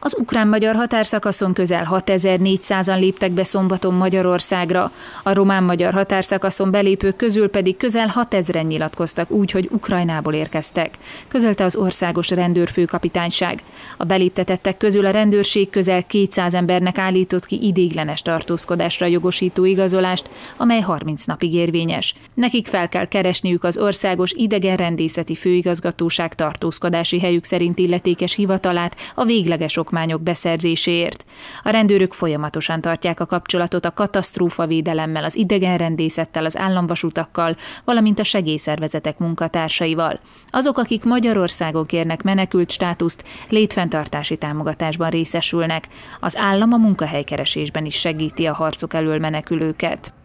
Az ukrán-magyar határszakaszon közel 6400-an léptek be szombaton Magyarországra, a román-magyar határszakaszon belépők közül pedig közel 6000-en nyilatkoztak úgy, hogy Ukrajnából érkeztek, közölte az Országos Rendőr-főkapitányság. A beléptetettek közül a rendőrség közel 200 embernek állított ki ideiglenes tartózkodásra jogosító igazolást, amely 30 napig érvényes. Nekik fel kell keresniük az Országos Idegenrendészeti Főigazgatóság tartózkodási helyük szerint illetékes hivatalát a végleges okmányok beszerzéséért. A rendőrök folyamatosan tartják a kapcsolatot a katasztrófavédelemmel, az idegenrendészettel, az államvasutakkal, valamint a segélyszervezetek munkatársaival. Azok, akik Magyarországon kérnek menekült státuszt, létfenntartási támogatásban részesülnek. Az állam a munkahelykeresésben is segíti a harcok elől menekülőket.